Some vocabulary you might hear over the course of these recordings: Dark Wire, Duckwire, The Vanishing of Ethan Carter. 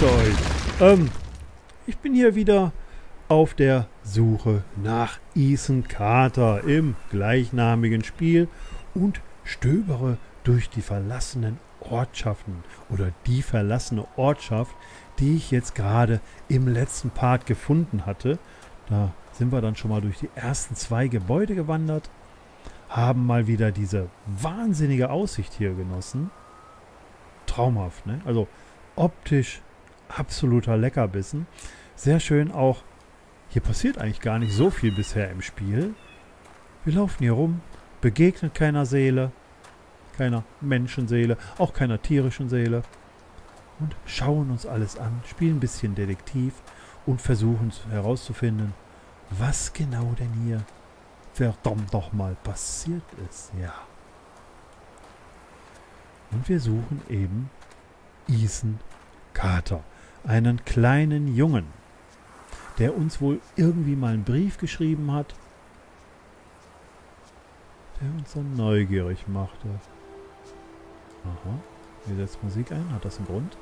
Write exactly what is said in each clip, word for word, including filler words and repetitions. Zeug. Ähm, ich bin hier wieder auf der Suche nach Ethan Carter im gleichnamigen Spiel und stöbere durch die verlassenen Ortschaften oder die verlassene Ortschaft, die ich jetzt gerade im letzten Part gefunden hatte. Da sind wir dann schon mal durch die ersten zwei Gebäude gewandert, haben mal wieder diese wahnsinnige Aussicht hier genossen. Traumhaft, ne? Also optisch absoluter Leckerbissen. Sehr schön auch, hier passiert eigentlich gar nicht so viel bisher im Spiel. Wir laufen hier rum, begegnet keiner Seele, keiner Menschenseele, auch keiner tierischen Seele. Und schauen uns alles an, spielen ein bisschen Detektiv und versuchen herauszufinden, was genau denn hier verdammt doch mal passiert ist. Ja. Und wir suchen eben Ethan Carter, einen kleinen Jungen, der uns wohl irgendwie mal einen Brief geschrieben hat, der uns so neugierig machte. Aha, hier setzt Musik ein, hat das einen Grund?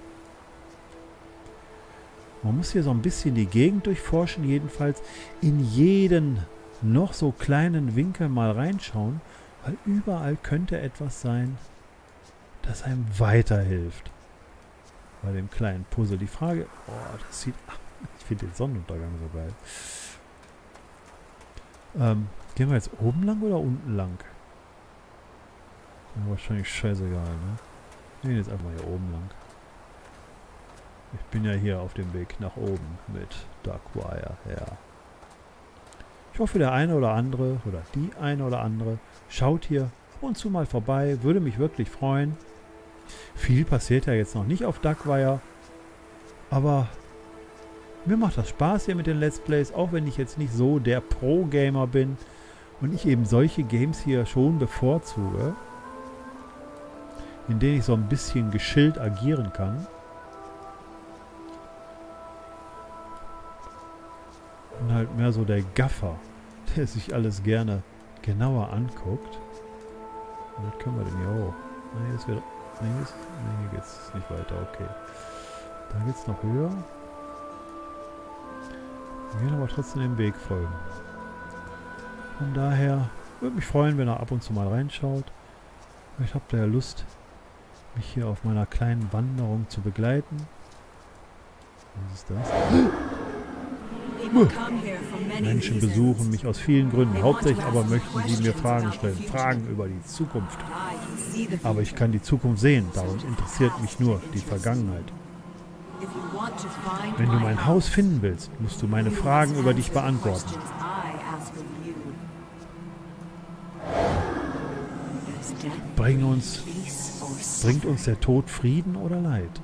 Man muss hier so ein bisschen die Gegend durchforschen, jedenfalls in jeden noch so kleinen Winkel mal reinschauen, weil überall könnte etwas sein, das einem weiterhilft. Bei dem kleinen Puzzle die Frage... Oh, das sieht... Ach, ich finde den Sonnenuntergang so geil. Ähm, gehen wir jetzt oben lang oder unten lang? Ja, wahrscheinlich scheißegal, ne? Wir gehen jetzt einfach hier oben lang. Ich bin ja hier auf dem Weg nach oben mit Dark Wire, ja. Ich hoffe, der eine oder andere oder die eine oder andere schaut hier ab und zu mal vorbei. Würde mich wirklich freuen. Viel passiert ja jetzt noch nicht auf Duckwire, aber mir macht das Spaß hier mit den Let's Plays, auch wenn ich jetzt nicht so der Pro-Gamer bin und ich eben solche Games hier schon bevorzuge, in denen ich so ein bisschen geschillt agieren kann. Und halt mehr so der Gaffer, der sich alles gerne genauer anguckt. Und was können wir denn hier hoch? Na, hier ist wieder... Nee, hier geht es nicht weiter, okay. Da geht es noch höher. Wir gehen aber trotzdem dem Weg folgen. Von daher würde mich freuen, wenn er ab und zu mal reinschaut. Vielleicht habt ihr ja Lust, mich hier auf meiner kleinen Wanderung zu begleiten. Was ist das? Menschen besuchen mich aus vielen Gründen. Hauptsächlich aber möchten sie mir Fragen stellen. Fragen über die Zukunft. Aber ich kann die Zukunft sehen, darum interessiert mich nur die Vergangenheit. Wenn du mein Haus finden willst, musst du meine Fragen über dich beantworten. Bring uns, bringt uns der Tod Frieden oder Leid?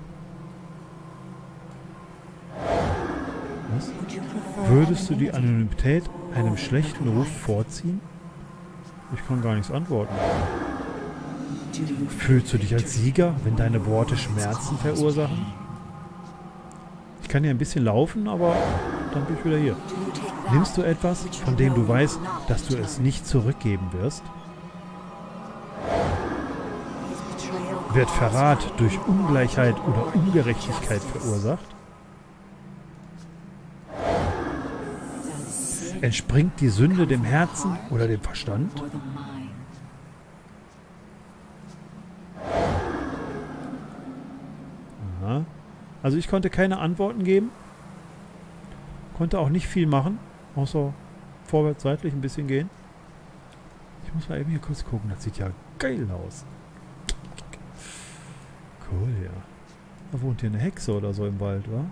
Was? Würdest du die Anonymität einem schlechten Ruf vorziehen? Ich kann gar nichts antworten. Fühlst du dich als Sieger, wenn deine Worte Schmerzen verursachen? Ich kann hier ein bisschen laufen, aber dann bin ich wieder hier. Nimmst du etwas, von dem du weißt, dass du es nicht zurückgeben wirst? Wird Verrat durch Ungleichheit oder Ungerechtigkeit verursacht? Entspringt die Sünde dem Herzen oder dem Verstand? Also ich konnte keine Antworten geben, konnte auch nicht viel machen, außer vorwärts, seitlich ein bisschen gehen. Ich muss mal eben hier kurz gucken, das sieht ja geil aus. Cool, ja. Da wohnt hier eine Hexe oder so im Wald, wa?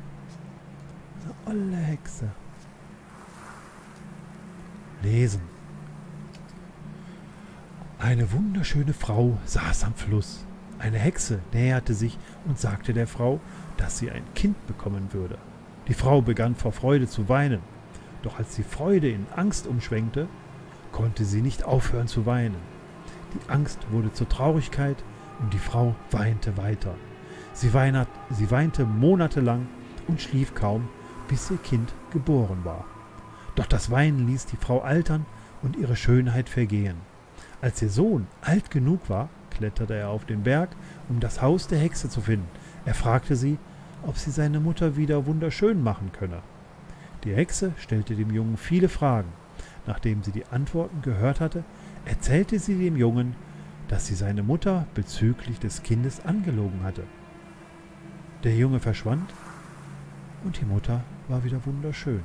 Eine olle Hexe. Lesen. Eine wunderschöne Frau saß am Fluss. Eine Hexe näherte sich und sagte der Frau, dass sie ein Kind bekommen würde. Die Frau begann vor Freude zu weinen, doch als die Freude in Angst umschwenkte, konnte sie nicht aufhören zu weinen. Die Angst wurde zur Traurigkeit und die Frau weinte weiter. Sie, weinert, sie weinte monatelang und schlief kaum, bis ihr Kind geboren war. Doch das Weinen ließ die Frau altern und ihre Schönheit vergehen. Als ihr Sohn alt genug war, kletterte er auf den Berg, um das Haus der Hexe zu finden. Er fragte sie, ob sie seine Mutter wieder wunderschön machen könne. Die Hexe stellte dem Jungen viele Fragen. Nachdem sie die Antworten gehört hatte, erzählte sie dem Jungen, dass sie seine Mutter bezüglich des Kindes angelogen hatte. Der Junge verschwand und die Mutter war wieder wunderschön.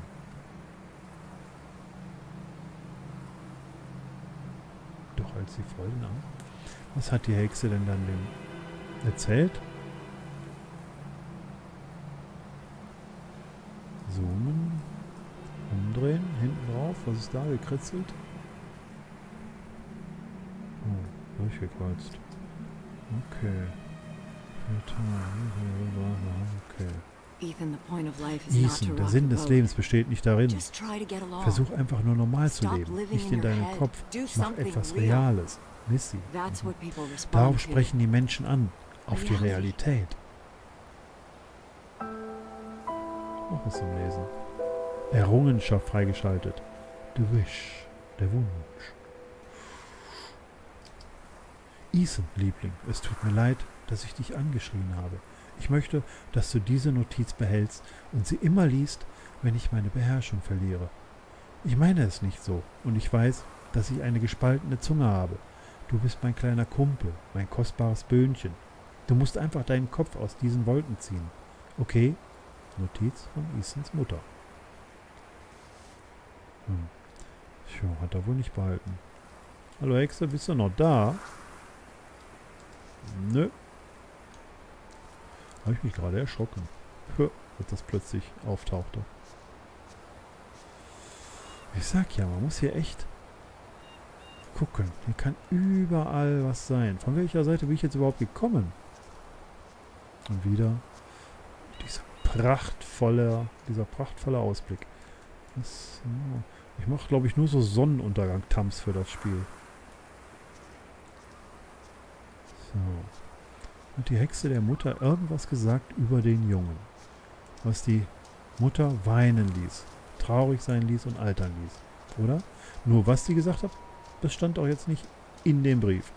Doch als sie Freude nahm, was hat die Hexe denn dann dem erzählt? Zoomen, umdrehen, hinten drauf, was ist da gekritzelt? Oh, durchgekreuzt. Okay. Okay. Ethan, der Sinn des Lebens besteht nicht darin. Versuch einfach nur normal zu leben, nicht in deinem Kopf. Mach etwas Reales. Missy. Darauf sprechen die Menschen an, auf die Realität. Noch was zum Lesen. Errungenschaft freigeschaltet. The Wish, der Wunsch. Ethan, Liebling, es tut mir leid, dass ich dich angeschrien habe. Ich möchte, dass du diese Notiz behältst und sie immer liest, wenn ich meine Beherrschung verliere. Ich meine es nicht so und ich weiß, dass ich eine gespaltene Zunge habe. Du bist mein kleiner Kumpel, mein kostbares Böhnchen. Du musst einfach deinen Kopf aus diesen Wolken ziehen. Okay? Notiz von Ethans Mutter. Hm. Tja, hat er wohl nicht behalten. Hallo Hexe, bist du noch da? Nö. Habe ich mich gerade erschrocken, als das plötzlich auftauchte. Ich sag ja, man muss hier echt gucken. Hier kann überall was sein. Von welcher Seite bin ich jetzt überhaupt gekommen? Und wieder dieser prachtvolle, dieser prachtvolle Ausblick. Das, ich mache, glaube ich, nur so Sonnenuntergang-Tams für das Spiel. So. Hat die Hexe der Mutter irgendwas gesagt über den Jungen, was die Mutter weinen ließ, traurig sein ließ und altern ließ, oder? Nur was sie gesagt hat, das stand auch jetzt nicht in dem Brief.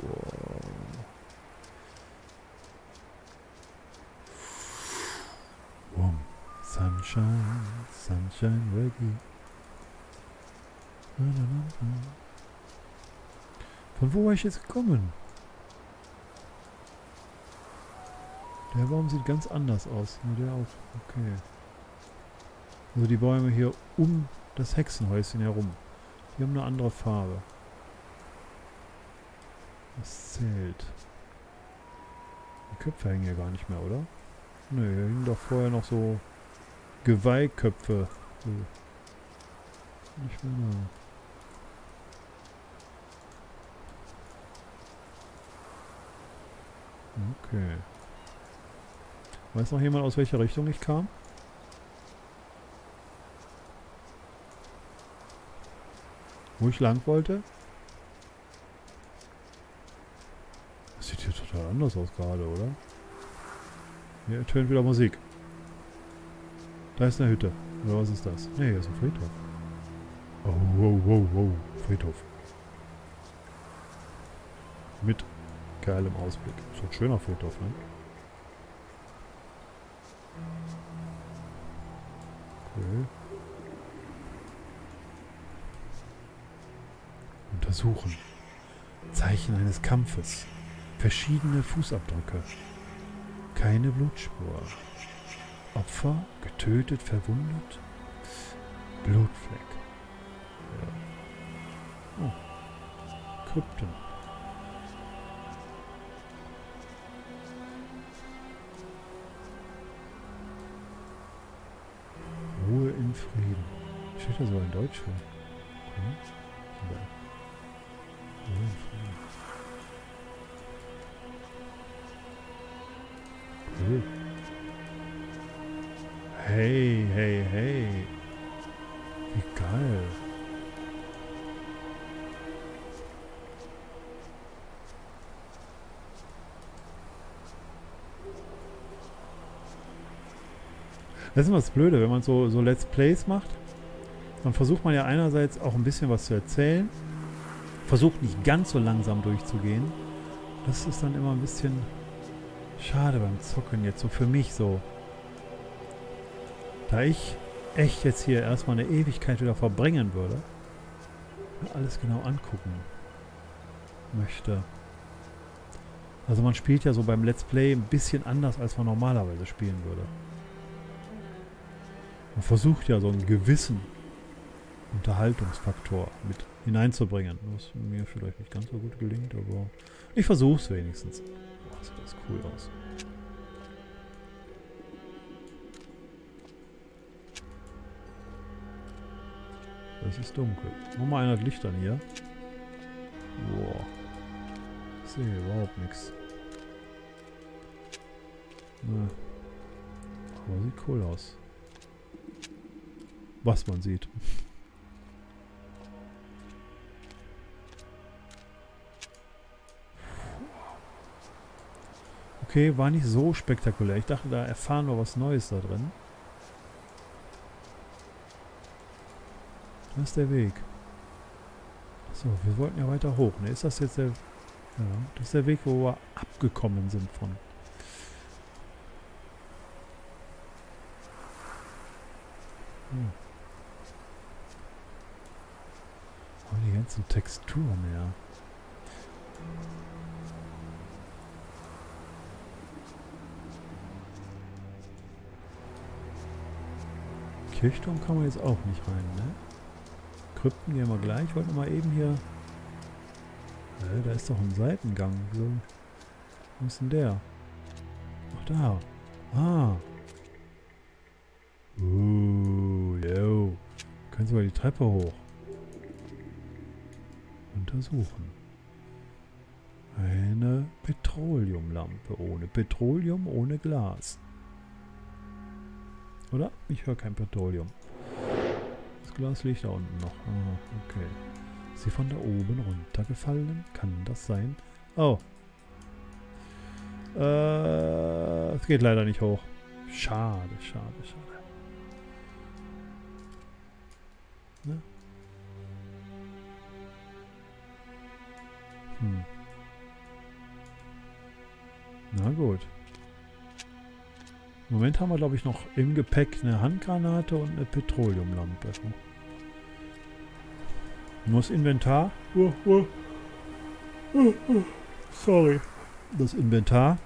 Wow. Wow. Sunshine, Sunshine, Reggae. Na, na, na, na. Von wo war ich jetzt gekommen? Der Baum sieht ganz anders aus. Nur der auch. Okay. Also die Bäume hier um das Hexenhäuschen herum. Die haben eine andere Farbe. Das zählt. Die Köpfe hängen hier gar nicht mehr, oder? Nö, nee, hier hingen doch vorher noch so Geweihköpfe. So. Nicht mehr. Okay. Weiß noch jemand, aus welcher Richtung ich kam? Wo ich lang wollte? Das sieht hier total anders aus gerade, oder? Hier ertönt wieder Musik. Da ist eine Hütte. Oder was ist das? Ne, hier ist ein Friedhof. Oh, wow, wow, wow. Friedhof. Mit geil im Ausblick. So ein schöner Friedhof, ne? Okay. Untersuchen. Zeichen eines Kampfes. Verschiedene Fußabdrücke. Keine Blutspur. Opfer, getötet, verwundet. Blutfleck. Ja. Oh. Krypten. Frieden. Steht das so in Deutsch für? Hm? Ja. Ruhe in Frieden. Cool. Hey, hey, hey. Wie geil. Das ist immer das Blöde, wenn man so, so Let's Plays macht, dann versucht man ja einerseits auch ein bisschen was zu erzählen, versucht nicht ganz so langsam durchzugehen Das ist dann immer ein bisschen schade beim Zocken jetzt, so für mich so. Da ich echt jetzt hier erstmal eine Ewigkeit wieder verbringen würde, alles genau angucken möchte. Also man spielt ja so beim Let's Play ein bisschen anders, als man normalerweise spielen würde. Man versucht ja so einen gewissen Unterhaltungsfaktor mit hineinzubringen, was mir vielleicht nicht ganz so gut gelingt, aber ich versuche es wenigstens. Boah, sieht das cool aus. Es ist dunkel. Nochmal einer hat Licht an hier. Boah. Ich sehe hier überhaupt nichts. Na. Aber sieht cool aus. Was man sieht. Okay, war nicht so spektakulär. Ich dachte, da erfahren wir was Neues da drin. Das ist der Weg. So, wir wollten ja weiter hoch. Ne? Ist das jetzt der... Ja, das ist der Weg, wo wir abgekommen sind von. Hm. Oh, die ganzen Texturen, ja. Kirchturm kann man jetzt auch nicht rein, ne? Krypten gehen wir gleich. Ich wollte mal eben hier... Äh, da ist doch ein Seitengang. So. Wo ist denn der? Ach, da. Ah. Uh, yo. Können Sie mal die Treppe hoch. Untersuchen. Eine Petroleumlampe. Ohne Petroleum, ohne Glas. Oder? Ich höre kein Petroleum. Das Glas liegt da unten noch. Ah, okay. Ist sie von da oben runtergefallen? Kann das sein? Oh. Äh, es geht leider nicht hoch. Schade, schade, schade. Ne? Hm. Na gut. Im Moment haben wir, glaube ich, noch im Gepäck eine Handgranate und eine Petroleumlampe. Nur das Inventar. Uh, uh, uh, uh, sorry. Das Inventar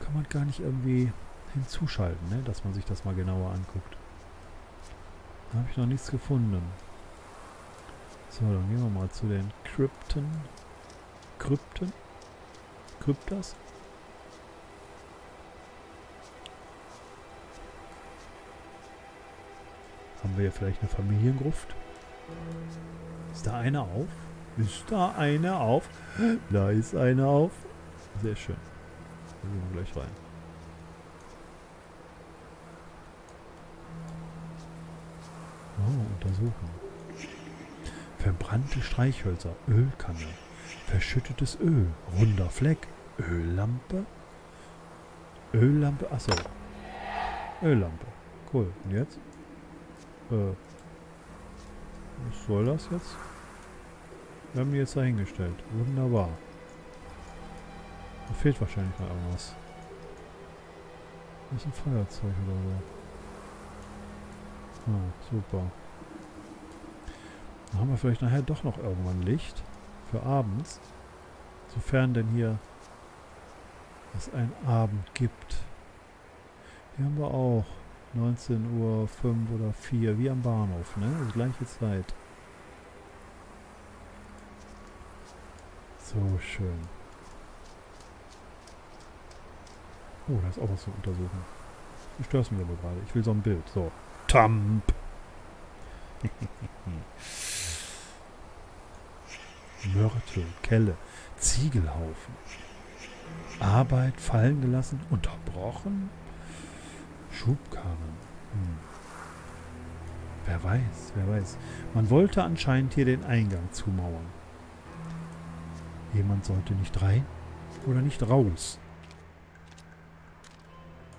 kann man gar nicht irgendwie hinzuschalten, ne? Dass man sich das mal genauer anguckt. Da habe ich noch nichts gefunden. So, dann gehen wir mal zu den Krypten. Krypten? Kryptas? Haben wir hier vielleicht eine Familiengruft? Ist da eine auf? Ist da eine auf? Da ist eine auf. Sehr schön. Da gehen wir gleich rein. Oh, untersuchen. Verbrannte Streichhölzer. Ölkanne. Verschüttetes Öl. Runder Fleck. Öllampe. Öllampe. Achso. Öllampe. Cool. Und jetzt? Äh. Was soll das jetzt? Wir haben die jetzt dahingestellt. Wunderbar. Da fehlt wahrscheinlich mal irgendwas. Das ist ein Feuerzeug oder so. Ah, super. Dann haben wir vielleicht nachher doch noch irgendwann Licht. Für abends. Sofern denn hier es einen Abend gibt. Hier haben wir auch neunzehn Uhr fünf oder vier, wie am Bahnhof, ne? Also gleiche Zeit. So schön. Oh, da ist auch was zu untersuchen. Du störst mich aber gerade. Ich will so ein Bild. So. Tamp! Mörtel, Kelle, Ziegelhaufen. Arbeit fallen gelassen, unterbrochen. Schubkarren. Hm. Wer weiß, wer weiß. Man wollte anscheinend hier den Eingang zumauern. Jemand sollte nicht rein oder nicht raus.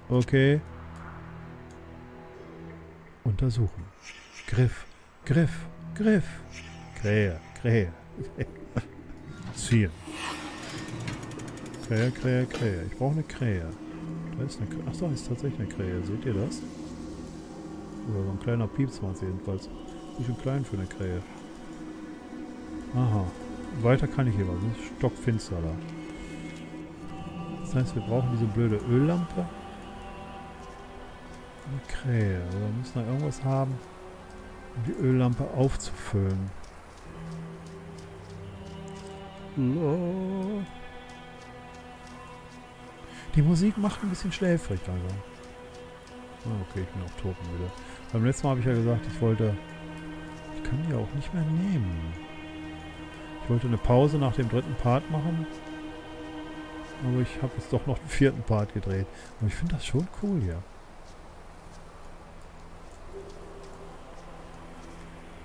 Okay. Untersuchen. Griff, Griff, Griff. Krähe, Krähe. Ziehen. Krähe, Krähe, Krähe. Ich brauche eine Krähe. Da ist eine Krähe. Achso, ist tatsächlich eine Krähe. Seht ihr das? Oder so ein kleiner Pieps war es jedenfalls. Nicht so klein für eine Krähe. Aha. Weiter kann ich hier was. Das ist stockfinster da. Das heißt, wir brauchen diese blöde Öllampe. Eine Krähe. Also wir müssen da irgendwas haben, um die Öllampe aufzufüllen. Hallo. Die Musik macht ein bisschen schläfrig, also. Ah, okay, ich bin auf Toten wieder. Beim letzten Mal habe ich ja gesagt, ich wollte... Ich kann die auch nicht mehr nehmen. Ich wollte eine Pause nach dem dritten Part machen. Aber ich habe jetzt doch noch den vierten Part gedreht. Aber ich finde das schon cool hier.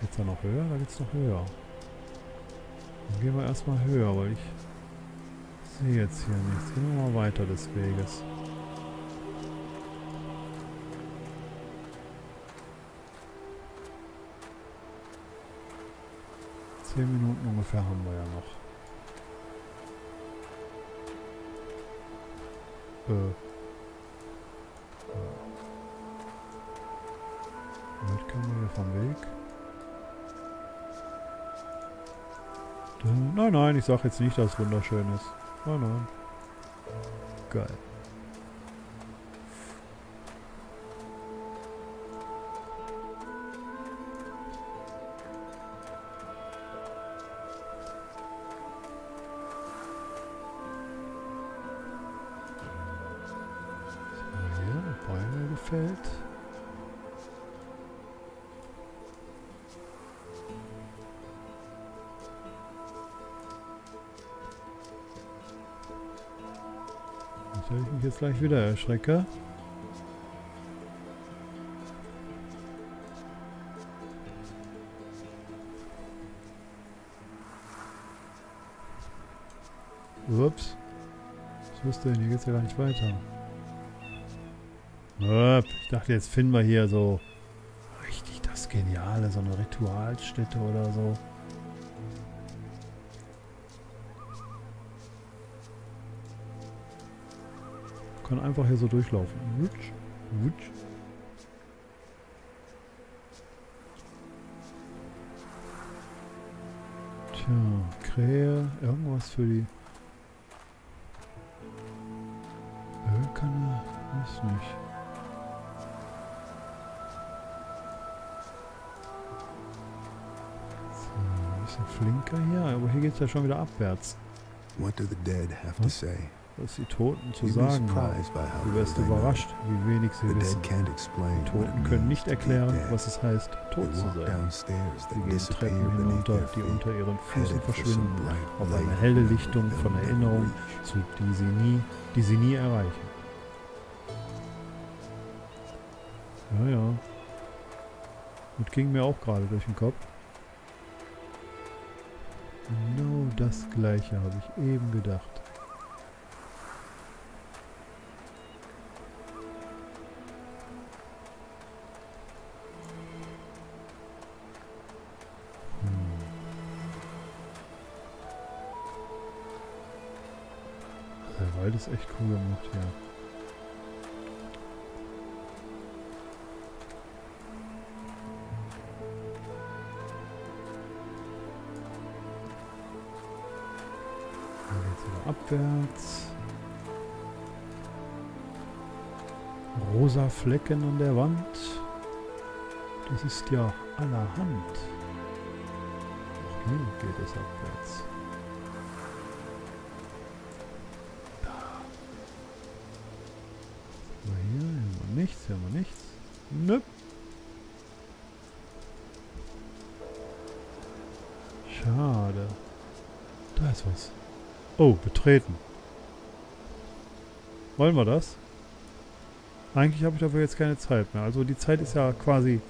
Geht's da noch höher? Da geht's noch höher. Dann gehen wir erstmal höher, weil ich... sehe jetzt hier nichts. Gehen wir mal weiter des Weges. Zehn Minuten ungefähr haben wir ja noch. Äh. Weit können wir hier vom Weg? Dann, nein, nein, ich sag jetzt nicht, dass es wunderschön ist. Nein, nein. Geil. Feld. Nicht, dass ich mich jetzt gleich wieder erschrecke. Ups. Was ist denn? Hier geht's ja gar nicht weiter. Ich dachte, jetzt finden wir hier so richtig das Geniale, so eine Ritualstätte oder so. Ich kann einfach hier so durchlaufen. Wutsch, wutsch. Tja, Krähe, irgendwas für die Ölkanne, weiß nicht. Flinker hier, aber hier geht's ja schon wieder abwärts. Was, was die Toten zu sagen haben. Du wirst überrascht, wie wenig sie wissen. Die Toten können nicht erklären, was es heißt, tot zu sein. Sie gehen Treppen hinunter, die unter ihren Füßen verschwinden, auf eine helle Lichtung von Erinnerungen, die sie nie, die sie nie erreichen. Ja, ja. Das ging mir auch gerade durch den Kopf. Genau das Gleiche habe ich eben gedacht. Hm. Der Wald ist echt cool gemacht, ja. Abwärts. Rosa Flecken an der Wand. Das ist ja allerhand. Auch hier geht es abwärts. Da. Hier haben wir nichts, hier haben wir nichts. Nö. Schade. Da ist was. Oh, betreten. Wollen wir das? Eigentlich habe ich dafür jetzt keine Zeit mehr. Also die Zeit ist ja quasi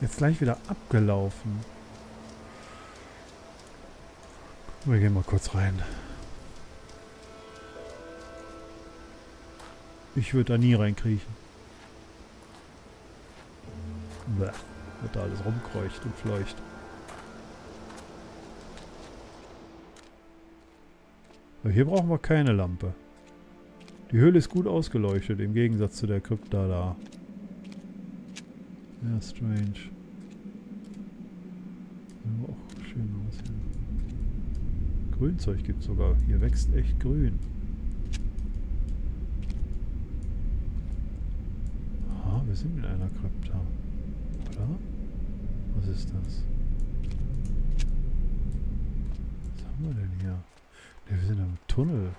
jetzt gleich wieder abgelaufen. Wir gehen mal kurz rein. Ich würde da nie reinkriechen. Blech, wird da alles rumkreucht und fleucht. Aber hier brauchen wir keine Lampe. Die Höhle ist gut ausgeleuchtet, im Gegensatz zu der Krypta da. Ja, strange. Ja, auch schön aus hier. Grünzeug gibt es sogar. Hier wächst echt grün. Aha, wir sind in einer Krypta. Oder? Was ist das? Was haben wir denn hier? Ja, wir sind im Tunnel.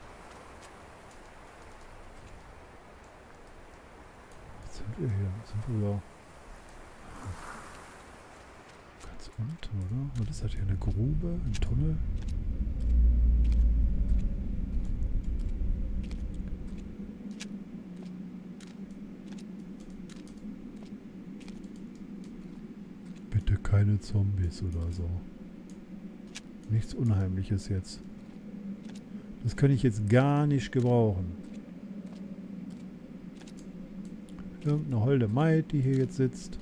Was sind wir hier? Was sind wir da? Ganz unten, oder? Was ist das hier? Eine Grube? Ein Tunnel? Bitte keine Zombies oder so. Nichts Unheimliches jetzt. Das kann ich jetzt gar nicht gebrauchen. Irgendeine holde Maid, die hier jetzt sitzt.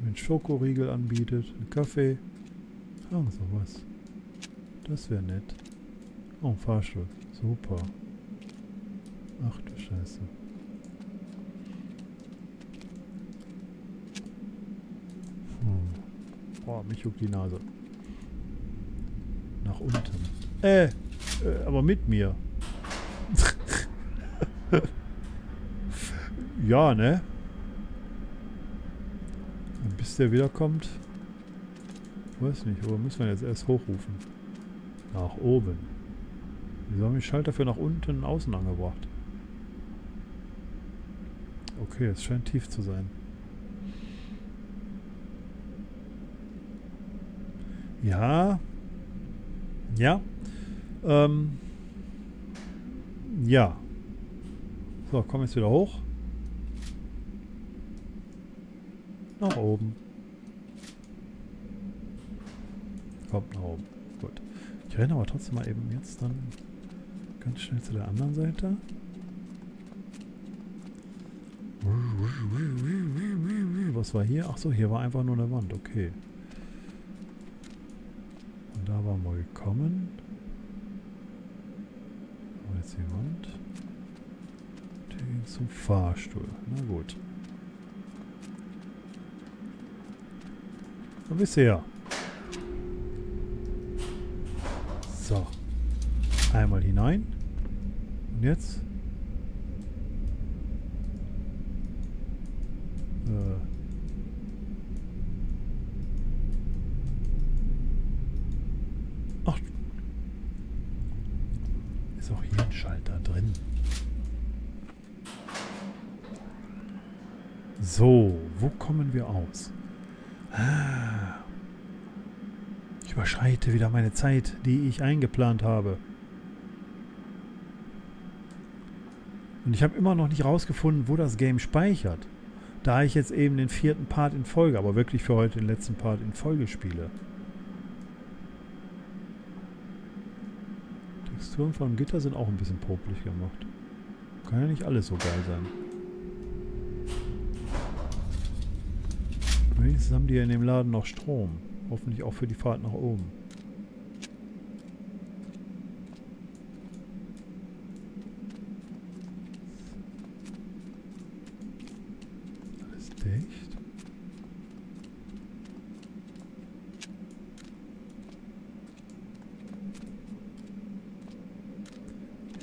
Mir einen Schokoriegel anbietet. Einen Kaffee. Ah, sowas. Das wäre nett. Oh, ein Fahrstuhl. Super. Ach du Scheiße. Hm. Boah, mich juckt die Nase. Nach unten. Äh, äh, aber mit mir. Ja, ne? Und bis der wiederkommt. Weiß nicht, aber müssen wir jetzt erst hochrufen. Nach oben. Wieso haben wir den Schalter für nach unten außen angebracht? Okay, es scheint tief zu sein. Ja. Ja. Ähm. Ja. So, komm jetzt wieder hoch. Nach oben. Kommt nach oben. Gut. Ich renne aber trotzdem mal eben jetzt dann ganz schnell zu der anderen Seite. Was war hier? Achso, hier war einfach nur eine Wand. Okay. Und da waren wir gekommen. Aber jetzt die Wand. Den zum Fahrstuhl. Na gut. So, bisher. So. Einmal hinein. Und jetzt? Äh. Ach. Ist auch hier ein Schalter drin. So, wo kommen wir aus? Ah. Ich überschreite wieder meine Zeit, die ich eingeplant habe. Und ich habe immer noch nicht rausgefunden, wo das Game speichert. Da ich jetzt eben den vierten Part in Folge, aber wirklich für heute den letzten Part in Folge spiele. Die Texturen von Gitter sind auch ein bisschen popelig gemacht. Kann ja nicht alles so geil sein. Wenigstens haben die ja in dem Laden noch Strom. Hoffentlich auch für die Fahrt nach oben. Alles dicht.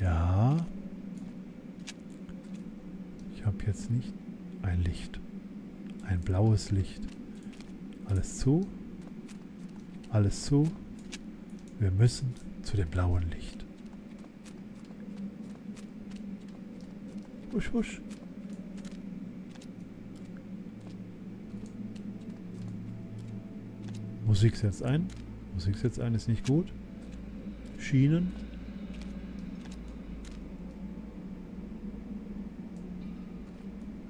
Ja. Ich habe jetzt nicht ein Licht. Ein blaues Licht. Alles zu. Alles zu. Wir müssen zu dem blauen Licht. Wusch, wusch. Musik setzt ein. Musik setzt ein ist nicht gut. Schienen.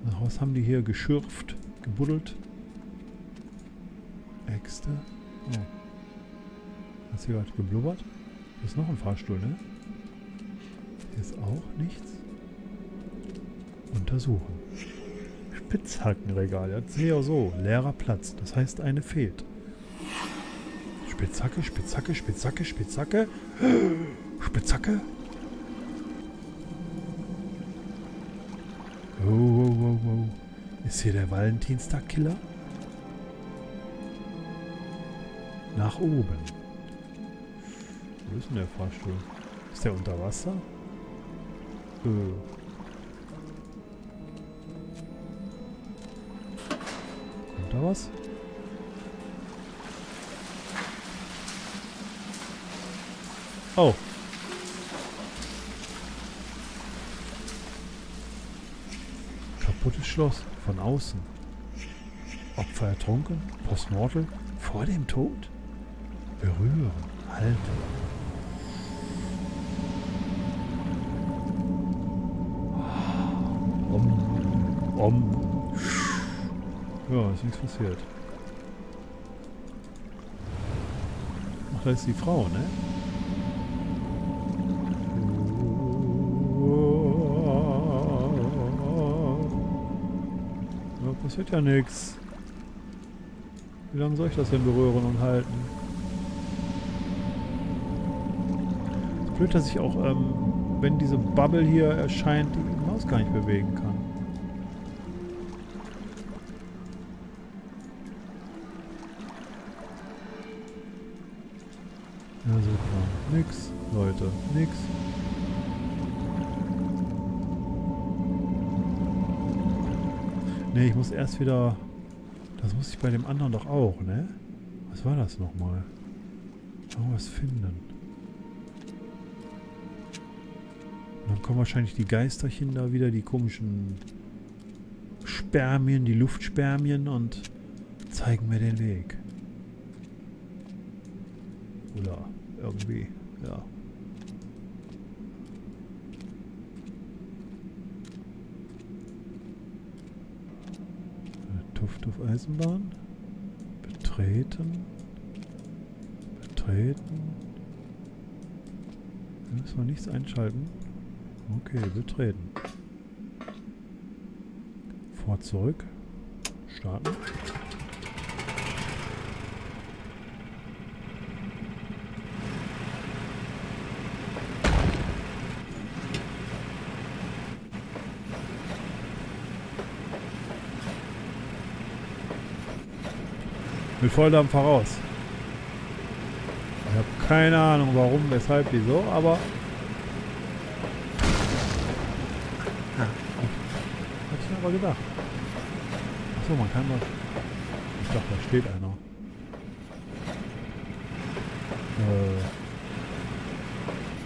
Nach was haben die hier geschürft? Gebuddelt. Äxte. Oh. Hat hier gerade geblubbert. Hier ist noch ein Fahrstuhl, ne? Hier ist auch nichts. Untersuchen. Spitzhackenregal. Ja, sehe ja so. Leerer Platz. Das heißt, eine fehlt. Spitzhacke, Spitzhacke, Spitzhacke, Spitzhacke. Spitzhacke. Oh, oh, oh, oh. Ist hier der Valentinstag-Killer? Nach oben. Wo ist denn der Fahrstuhl? Ist der unter Wasser? Äh. Kommt da was? Oh. Kaputtes Schloss. Von außen. Opfer ertrunken. Postmortem. Vor dem Tod? Berühren. Halten. Om. Om. Ja, ist nichts passiert. Ach, da ist die Frau, ne? Passiert ja nichts. Wie lange soll ich das denn berühren und halten? Es ist blöd, dass ich auch, ähm, wenn diese Bubble hier erscheint, die Maus gar nicht bewegen kann. Ja, super. Nix, Leute. Nix. Ne, ich muss erst wieder... Das muss ich bei dem anderen doch auch, ne? Was war das nochmal? Irgendwas finden. Und dann kommen wahrscheinlich die Geisterchen da wieder, die komischen Spermien, die Luftspermien und zeigen mir den Weg. Oder irgendwie, ja. Auf Eisenbahn. Betreten. Betreten. Da müssen wir nichts einschalten. Okay, betreten. Vor, zurück. Starten. Mit Volldampf voraus. Ich habe keine Ahnung warum, weshalb, wieso, aber... Ah, hab ich mir aber gedacht. Achso, man kann das... Ich dachte, da steht einer. Äh...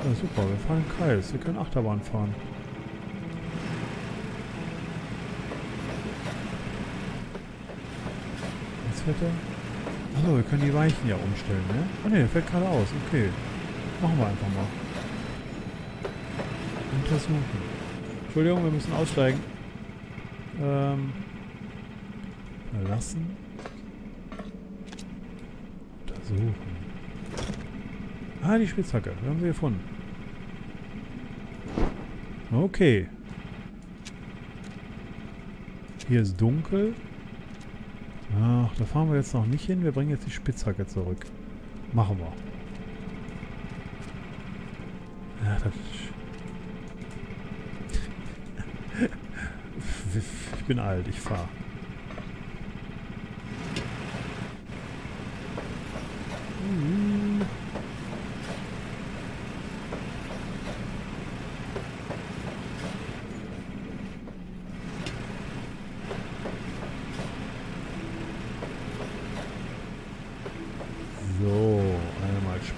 Ja, super, wir fahren im Kreis. Wir können Achterbahn fahren. Was fährt der? Achso, wir können die Weichen ja umstellen, ne? Ah ne, der fällt gerade aus. Okay. Machen wir einfach mal. Untersuchen. Entschuldigung, wir müssen aussteigen. Ähm. Verlassen. Untersuchen. Ah, die Spitzhacke. Die haben wir gefunden. Okay. Hier ist dunkel. Ach, da fahren wir jetzt noch nicht hin. Wir bringen jetzt die Spitzhacke zurück. Machen wir. Ja, das ich bin alt, ich fahre.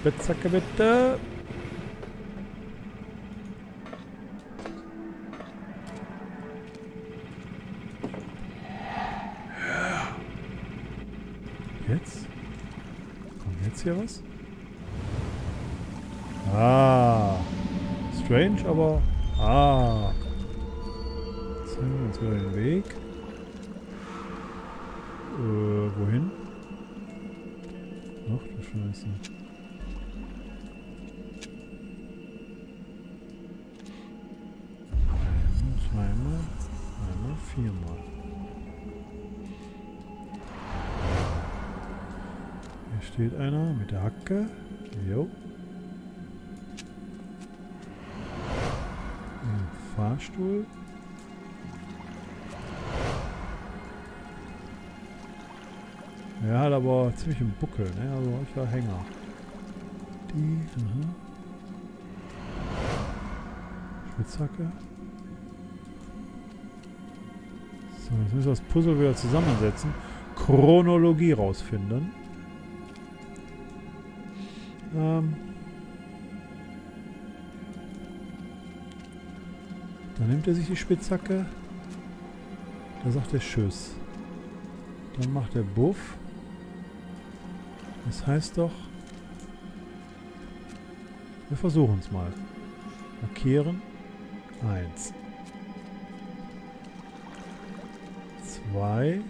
Spitzhacke bitte. Jetzt? Kommt jetzt hier was? Ah. Strange, aber... Ah. Zeigen wir uns wieder den Weg. Äh, wohin? Ach du Scheiße. Viermal. Wir steht einer mit der Hacke. Jo. Ein Fahrstuhl. Er hat aber ziemlich einen Buckel, ne? Also ich war Hänger. Die, aha. Spitzhacke. So, jetzt müssen wir das Puzzle wieder zusammensetzen. Chronologie rausfinden. Ähm. Dann nimmt er sich die Spitzhacke. Da sagt er Tschüss. Dann macht er Buff. Das heißt doch, wir versuchen es mal. Markieren. Eins. Zwei.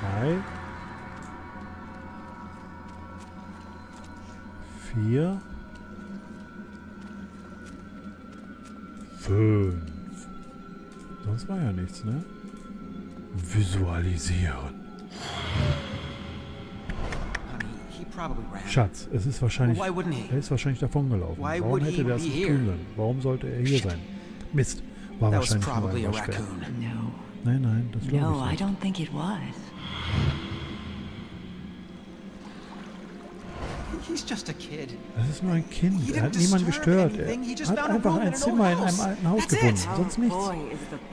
Drei. Vier. Fünf. Sonst war ja nichts, ne? Visualisieren. Schatz, es ist wahrscheinlich, er ist wahrscheinlich davon gelaufen. Warum hätte der es nicht tun können? Warum sollte er hier sein? Mist, war wahrscheinlich nur ein Waschbär. Nein, nein, das glaube ich nicht. Das ist nur ein Kind. Er hat niemanden gestört. Er hat einfach ein Zimmer in einem alten Haus gefunden. Sonst nichts.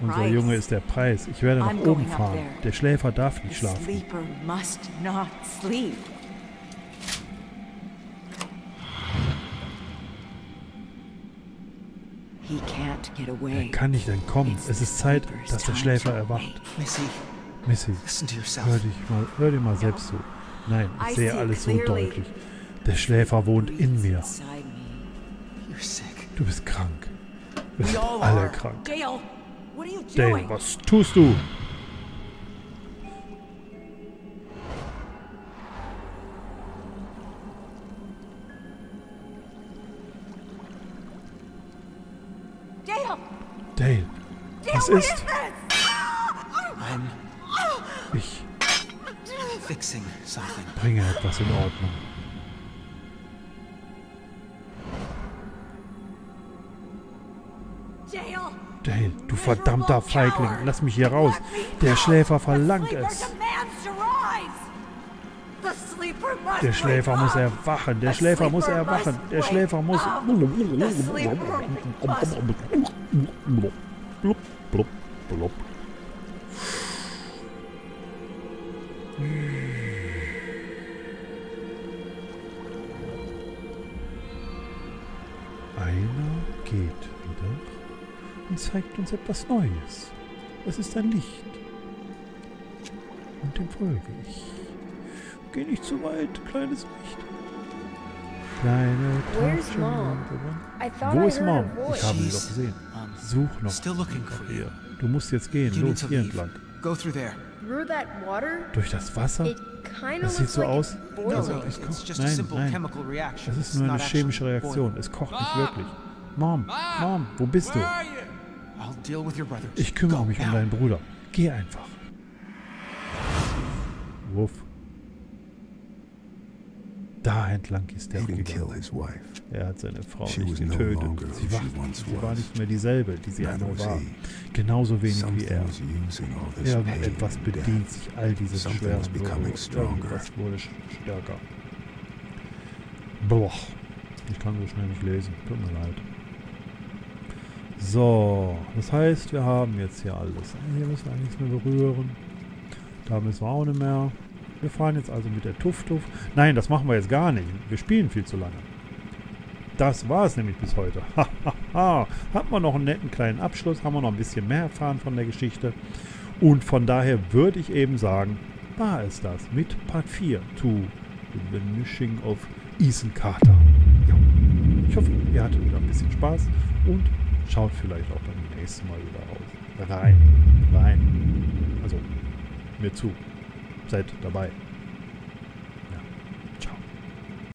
Unser Junge ist der Preis. Ich werde nach oben fahren. Der Schläfer darf nicht schlafen. Er kann nicht entkommen. Es ist Zeit, dass der Schläfer erwacht. Missy, hör dich mal, hör dir mal selbst zu. Nein, ich sehe alles so deutlich. Der Schläfer wohnt in mir. Du bist krank. Wir sind alle krank. Dale, was tust du? Dale, was ist? Ich bringe etwas in Ordnung. Dale, du verdammter Feigling, lass mich hier raus. Der Schläfer verlangt es. Der Schläfer muss erwachen. Der Schläfer muss erwachen. Der Schläfer muss... Einer geht wieder und zeigt uns etwas Neues. Es ist ein Licht. Und dem folge ich. Geh nicht zu weit, kleines Licht. Kleine Tasche. Wo ist Mom? Ich habe sie doch gesehen. Such noch nach ihr. Du musst jetzt gehen. Los, hier entlang. Durch das Wasser? Das sieht so aus, als ob es kocht. Nein, nein. Das ist nur eine chemische Reaktion. Es kocht nicht wirklich. Mom, Mom, wo bist du? Ich kümmere mich um deinen Bruder. Geh einfach. Wuff. Da entlang ist der gegangen. Er hat seine Frau nicht getötet. Sie war, sie war nicht mehr dieselbe, die sie einmal war. Genauso wenig wie er. Irgendetwas bedient sich all dieses schweren Berufs. Irgendwas wurde stärker. Boah. Ich kann so schnell nicht lesen. Tut mir leid. So. Das heißt, wir haben jetzt hier alles. Hier müssen wir nichts mehr berühren. Da müssen wir auch nicht mehr. Wir fahren jetzt also mit der Tuff-Tuff. Nein, das machen wir jetzt gar nicht. Wir spielen viel zu lange. Das war es nämlich bis heute. Hahaha. Hat man noch einen netten kleinen Abschluss. Haben wir noch ein bisschen mehr erfahren von der Geschichte. Und von daher würde ich eben sagen, war es das mit Part vier zu The Vanishing of Ethan Carter. Ja. Ich hoffe, ihr hattet wieder ein bisschen Spaß. Und schaut vielleicht auch beim nächsten Mal wieder raus. Rein. Rein. Also, mir zu. Seid dabei.